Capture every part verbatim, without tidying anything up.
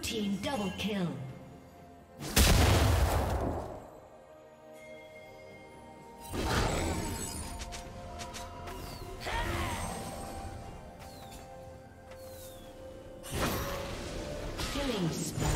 Team double kill. Killing spell.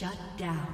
Shut down.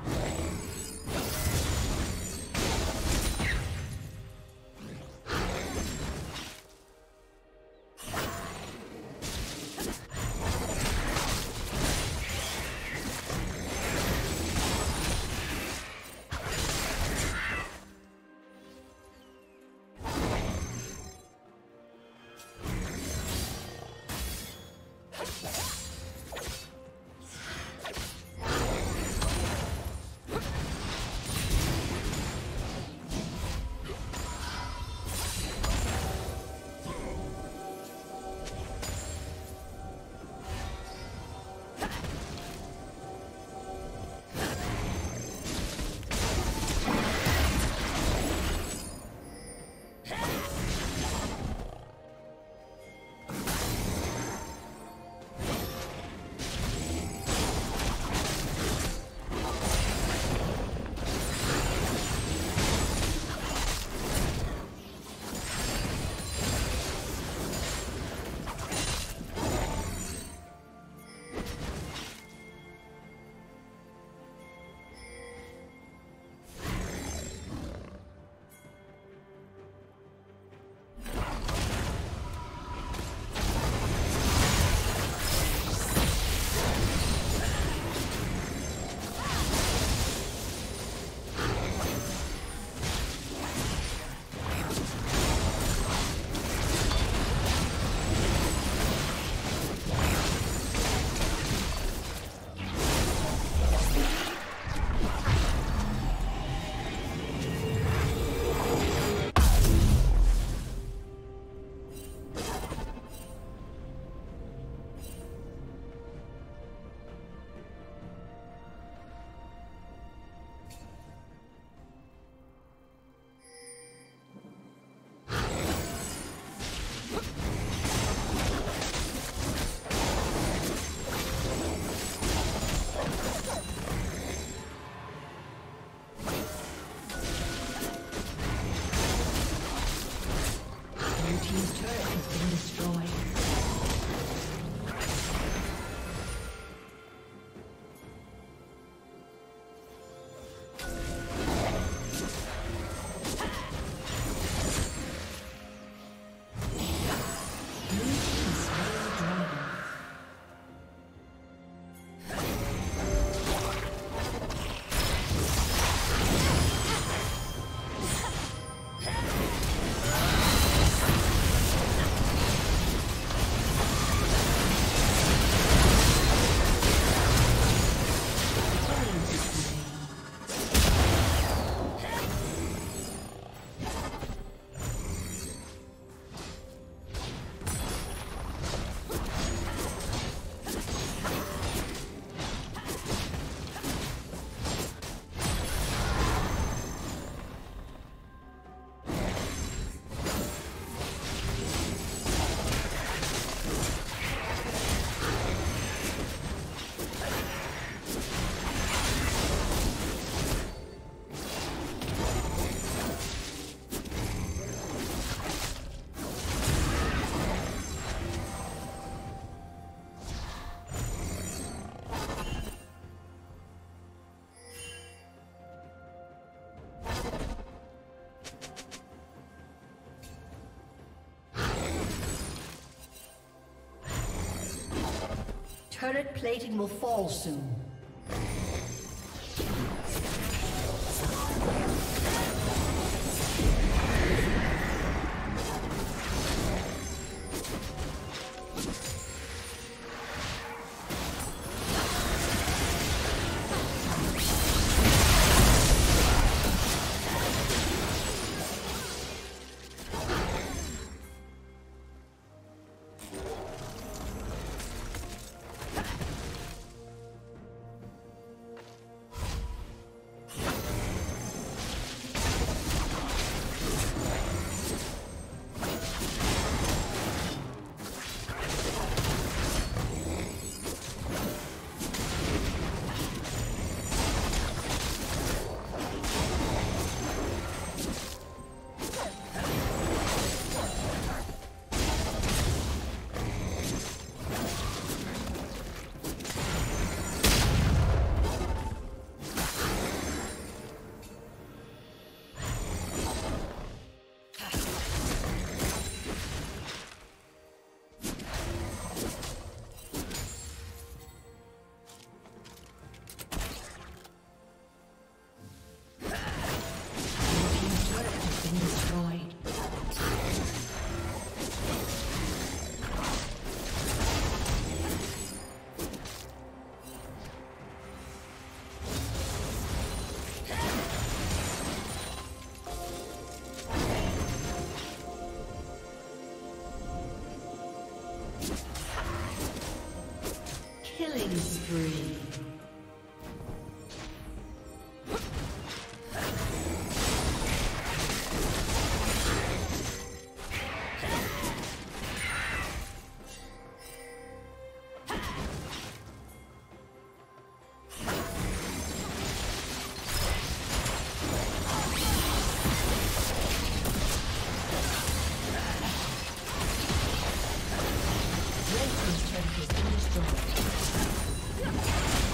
Turret plating will fall soon. Killing spree. Red team's turret has been destroyed.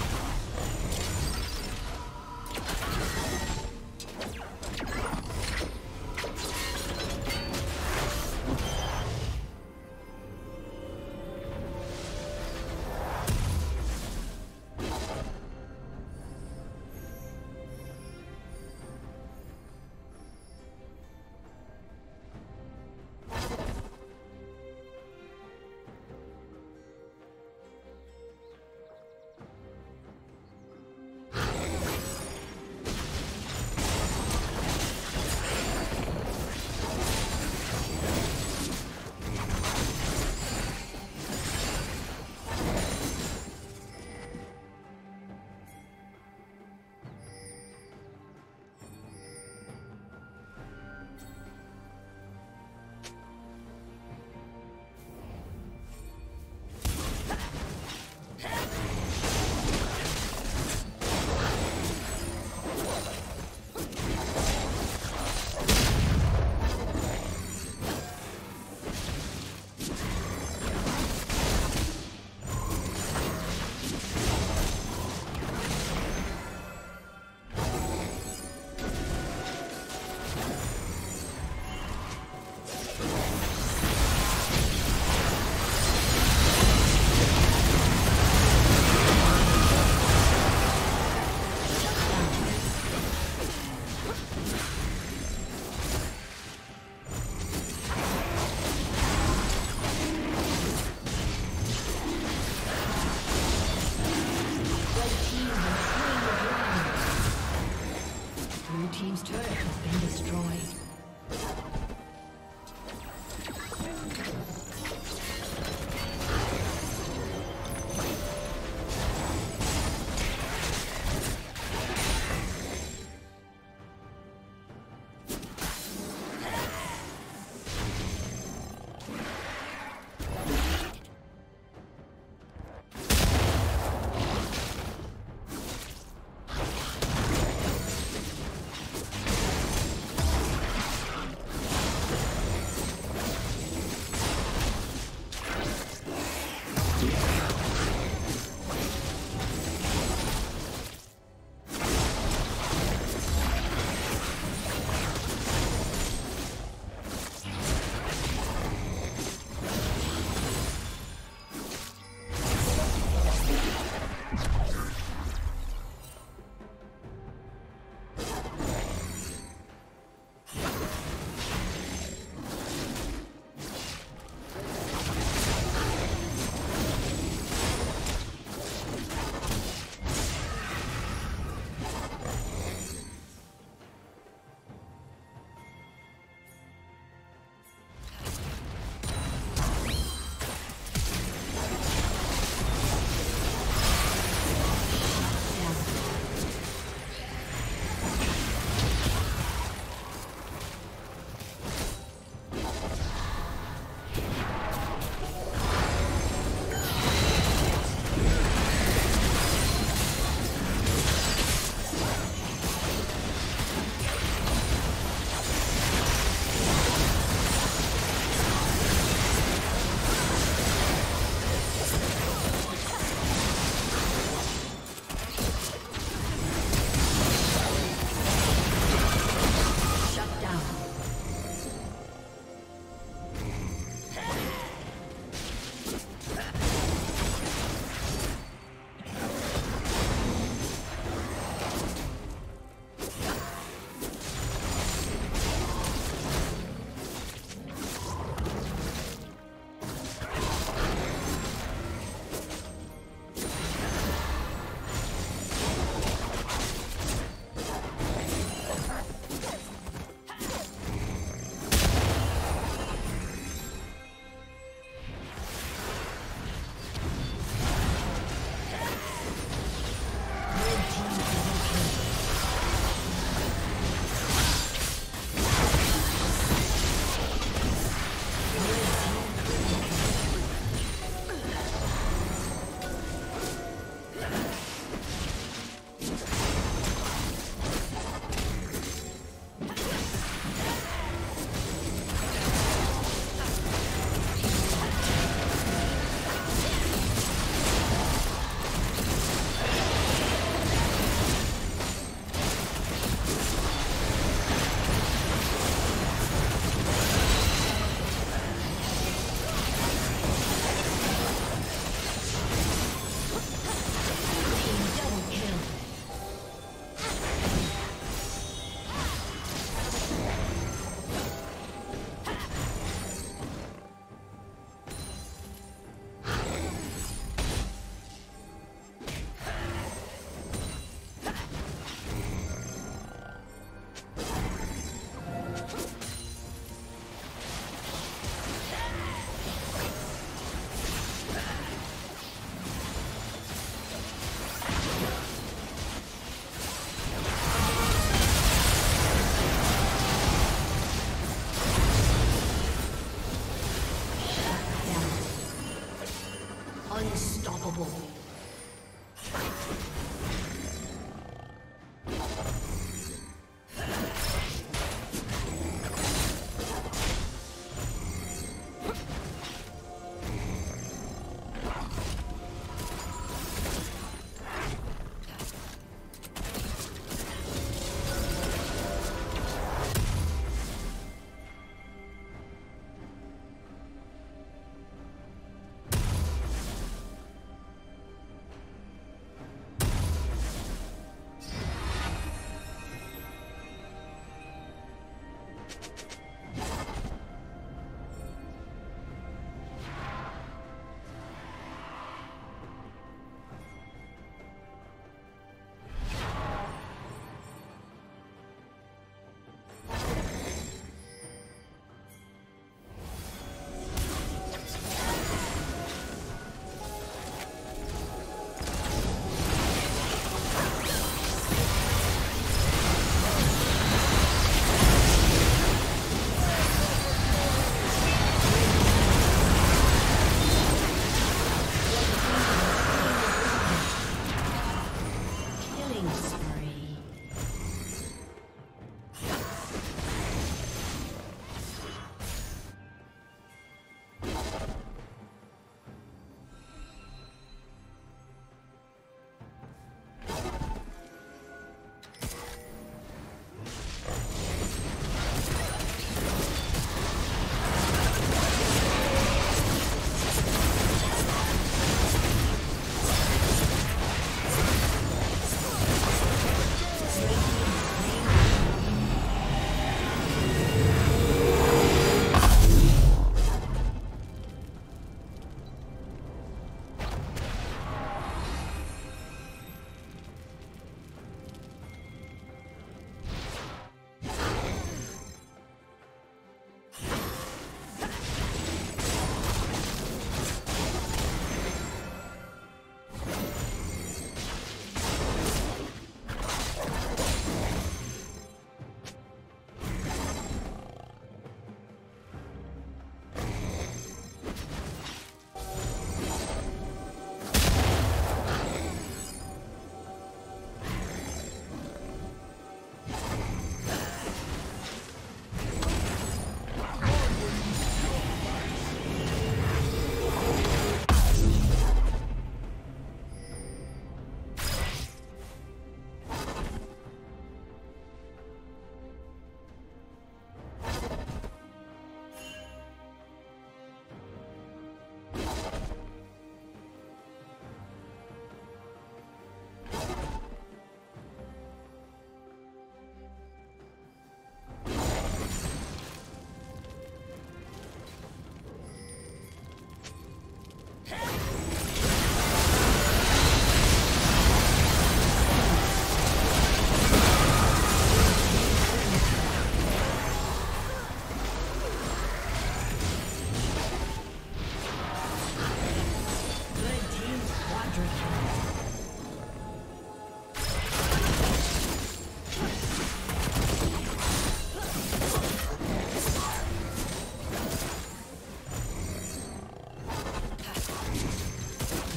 Unstoppable.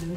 Blue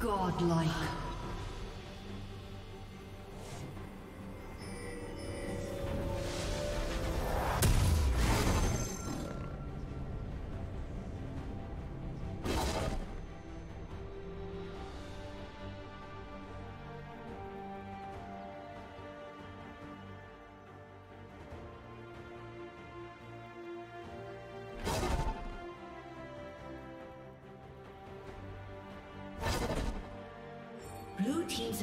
Godlike. team's